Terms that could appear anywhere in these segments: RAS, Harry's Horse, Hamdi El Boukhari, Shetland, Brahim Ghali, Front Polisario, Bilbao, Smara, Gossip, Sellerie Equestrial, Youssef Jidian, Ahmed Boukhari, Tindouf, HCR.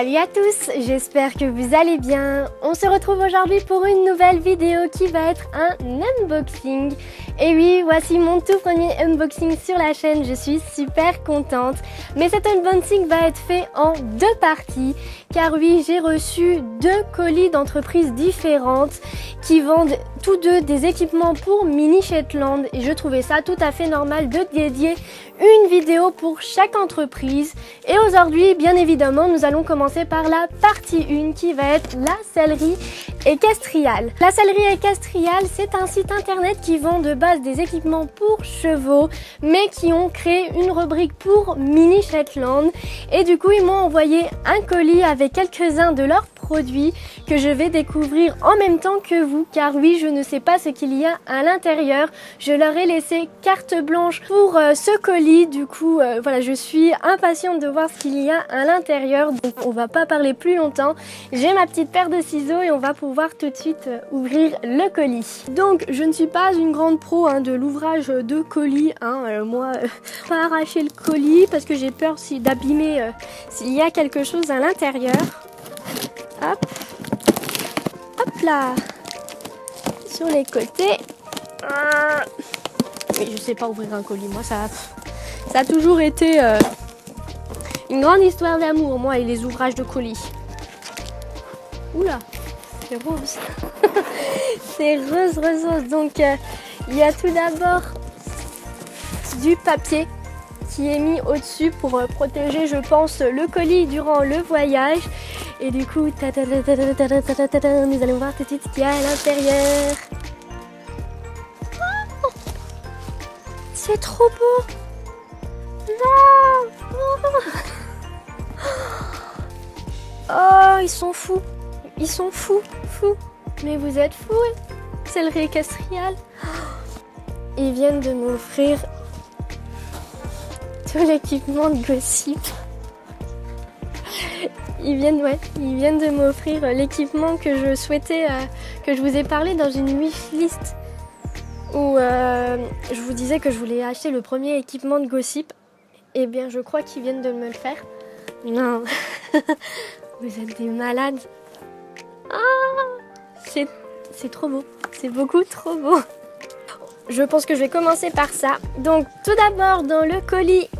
Salut à tous, j'espère que vous allez bien. On se retrouve aujourd'hui pour une nouvelle vidéo qui va être un unboxing. Et oui, voici mon tout premier unboxing sur la chaîne, je suis super contente. Mais cet unboxing va être fait en deux parties, car oui, j'ai reçu deux colis d'entreprises différentes qui vendent tous deux des équipements pour mini Shetland. Et je trouvais ça tout à fait normal de dédier une vidéo pour chaque entreprise. Et aujourd'hui, bien évidemment, nous allons commencer par la partie 1 qui va être la sellerie équestriale. La sellerie équestriale, c'est un site internet qui vend de base des équipements pour chevaux, mais qui ont créé une rubrique pour mini Shetland. Et du coup, ils m'ont envoyé un colis avec quelques-uns de leurs produits que je vais découvrir en même temps que vous, car oui, je ne sais pas ce qu'il y a à l'intérieur. Je leur ai laissé carte blanche pour ce colis. Du coup, voilà, je suis impatiente de voir ce qu'il y a à l'intérieur. Donc, on va pas parler plus longtemps. J'ai ma petite paire de ciseaux et on va pouvoir tout de suite ouvrir le colis. Donc, je ne suis pas une grande pro de l'ouvrage de colis. Moi, pas arracher le colis parce que j'ai peur d'abîmer s'il y a quelque chose à l'intérieur. Hop, hop là. Sur les côtés. Mais je sais pas ouvrir un colis, moi ça a toujours été une grande histoire d'amour, moi et les ouvrages de colis. Oula, c'est rose. C'est rose. Donc il y a tout d'abord du papier qui est mis au-dessus pour protéger, je pense, le colis durant le voyage. Et du coup, nous allons voir tout de suite ce qu'il y a à l'intérieur. Oh, c'est trop beau. Non. Oh, ils sont fous. Ils sont fous. Mais vous êtes fous, hein, sellerie équestriale. Ils viennent de m'offrir tout l'équipement de Gossip. Ils viennent de m'offrir l'équipement que je souhaitais, que je vous ai parlé dans une wishlist où je vous disais que je voulais acheter le premier équipement de Gossip. Eh bien, je crois qu'ils viennent de me le faire. Non, vous êtes des malades. Ah, c'est trop beau, c'est beaucoup trop beau. Je pense que je vais commencer par ça. Donc, tout d'abord, dans le colis,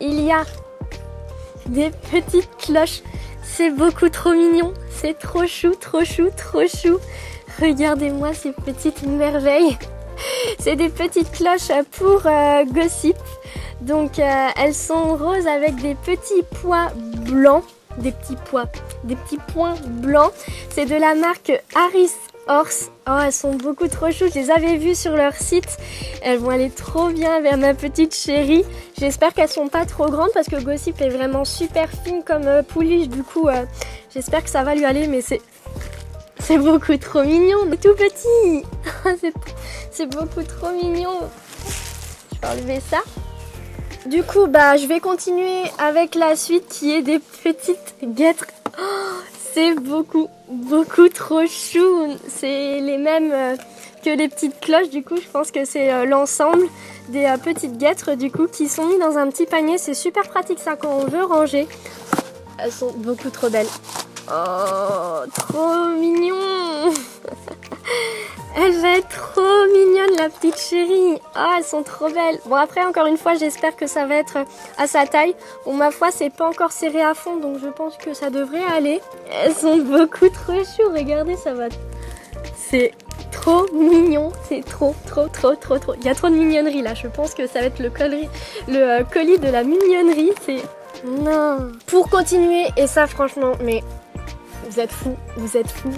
il y a des petites cloches. C'est beaucoup trop mignon, c'est trop chou, trop chou. Regardez-moi ces petites merveilles. C'est des petites cloches pour Gossip. Donc elles sont roses avec des petits pois blancs, des petits points blancs. C'est de la marque Harry's Horse. Oh, elles sont beaucoup trop choues, je les avais vues sur leur site. Elles vont aller trop bien vers ma petite chérie. J'espère qu'elles sont pas trop grandes parce que Gossip est vraiment super fine comme pouliche. Du coup, j'espère que ça va lui aller, mais c'est beaucoup trop mignon. Mais tout petit. C'est beaucoup trop mignon. Je vais enlever ça. Du coup, bah, je vais continuer avec la suite qui est des petites guêtres. Oh, c'est beaucoup trop chou. C'est les mêmes que les petites cloches. Du coup, je pense que c'est l'ensemble des petites guêtres du coup qui sont mis dans un petit panier. C'est super pratique ça quand on veut ranger. Elles sont beaucoup trop belles. Oh, trop mignon. Elle va être trop mignonne, la petite chérie. Ah, elles sont trop belles. Bon, après, encore une fois, j'espère que ça va être à sa taille. Bon, ma foi, c'est pas encore serré à fond, donc je pense que ça devrait aller. Elles sont beaucoup trop choues. Regardez, ça va. C'est trop mignon. C'est trop. Il y a trop de mignonnerie, là. Je pense que ça va être le colis de la mignonnerie. C'est... Non. Pour continuer, et ça, franchement, mais... Vous êtes fous.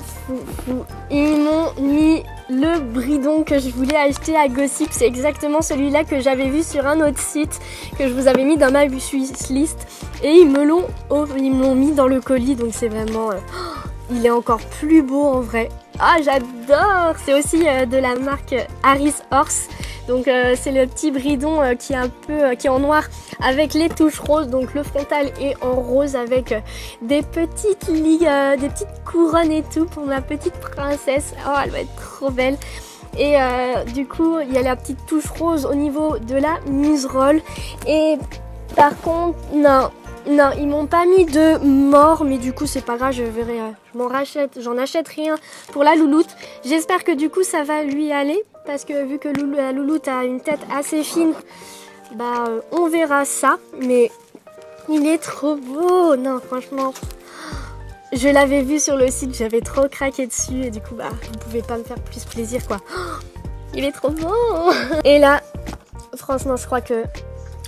Ils m'ont mis le bridon que je voulais acheter à Gossip. C'est exactement celui-là que j'avais vu sur un autre site, que je vous avais mis dans ma wishlist. Et ils me l'ont mis dans le colis. Donc c'est vraiment... il est encore plus beau en vrai. Ah, j'adore. C'est aussi de la marque Harry's Horse. Donc c'est le petit bridon qui est un peu qui est en noir avec les touches roses. Donc le frontal est en rose avec des petites couronnes et tout pour ma petite princesse. Oh, elle va être trop belle. Et du coup, il y a la petite touche rose au niveau de la muserolle. Et par contre, non, Non, ils m'ont pas mis de mort, mais du coup c'est pas grave, je verrai. Je m'en rachète, j'en achète rien pour la louloute. J'espère que du coup ça va lui aller, parce que vu que la louloute a une tête assez fine, bah on verra ça. Mais il est trop beau, non franchement. Je l'avais vu sur le site, j'avais trop craqué dessus et du coup bah vous pouvez pas me faire plus plaisir quoi. Oh, il est trop beau. Et là, franchement je crois que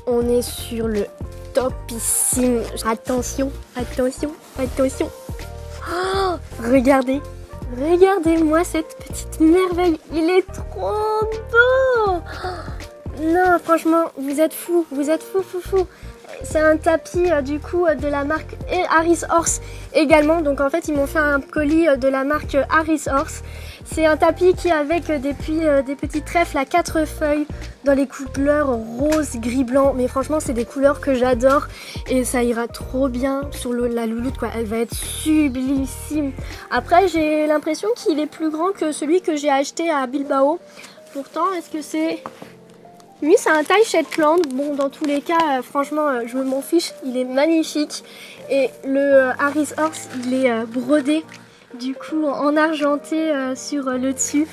on est sur le topissime. Attention, attention, attention. Oh, regardez, regardez-moi cette petite merveille. Il est trop beau. Non, franchement, vous êtes fous, fous, fous. C'est un tapis du coup de la marque Harry's Horse également. Donc en fait ils m'ont fait un colis de la marque Harry's Horse. C'est un tapis qui est avec des petits trèfles à 4 feuilles dans les couleurs rose, gris, blanc. Mais franchement c'est des couleurs que j'adore et ça ira trop bien sur la louloute quoi. Elle va être sublissime. Après j'ai l'impression qu'il est plus grand que celui que j'ai acheté à Bilbao. Pourtant est-ce que c'est... Lui, c'est un taille Shetland. Bon, dans tous les cas, franchement, je m'en fiche. Il est magnifique. Et le Harry's Horse, il est brodé, du coup, en argenté sur le dessus.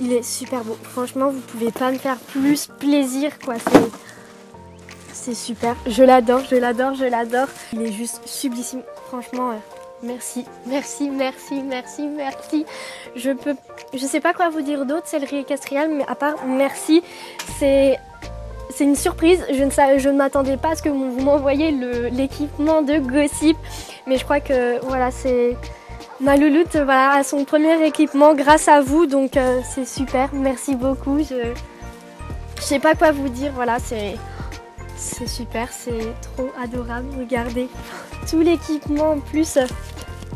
Il est super beau. Franchement, vous pouvez pas me faire plus plaisir, quoi. C'est super. Je l'adore, je l'adore, je l'adore. Il est juste sublissime. Franchement, merci, merci, merci, merci, merci. Je sais pas quoi vous dire d'autre, Sellerie Equestrial, mais à part merci, c'est une surprise. Je ne m'attendais pas à ce que vous m'envoyiez l'équipement de Gossip, mais je crois que voilà, c'est ma louloute, voilà, à son premier équipement grâce à vous, donc c'est super. Merci beaucoup. Je sais pas quoi vous dire, voilà, c'est super, c'est trop adorable. Regardez tout l'équipement en plus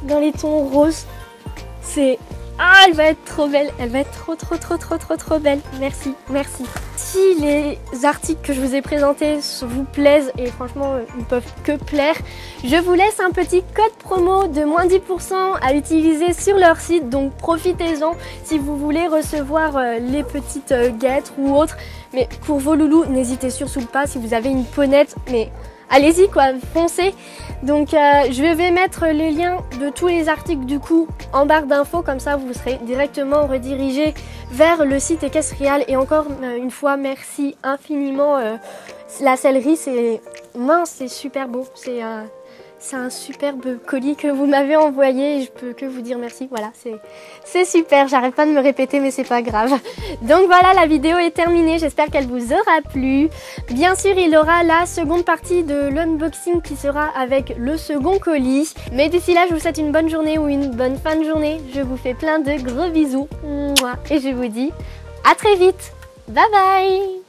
dans les tons roses. C'est... Ah, elle va être trop belle. Elle va être trop, trop, trop, trop, trop, trop belle. Merci, merci. Si les articles que je vous ai présentés vous plaisent, et franchement, ils ne peuvent que plaire, je vous laisse un petit code promo de moins 10% à utiliser sur leur site. Donc, profitez-en si vous voulez recevoir les petites guêtres ou autres. Mais pour vos loulous, n'hésitez surtout pas si vous avez une ponette, mais... Allez-y quoi, foncez. Donc je vais mettre les liens de tous les articles du coup en barre d'infos, comme ça vous serez directement redirigé vers le site Equestrial. Et encore une fois, merci infiniment. La Sellerie, c'est mince, c'est super beau. C'est un superbe colis que vous m'avez envoyé et je peux que vous dire merci. Voilà, c'est super, j'arrête pas de me répéter mais c'est pas grave. Donc voilà, la vidéo est terminée, j'espère qu'elle vous aura plu. Bien sûr, il aura la seconde partie de l'unboxing qui sera avec le second colis. Mais d'ici là, je vous souhaite une bonne journée ou une bonne fin de journée. Je vous fais plein de gros bisous et je vous dis à très vite. Bye bye.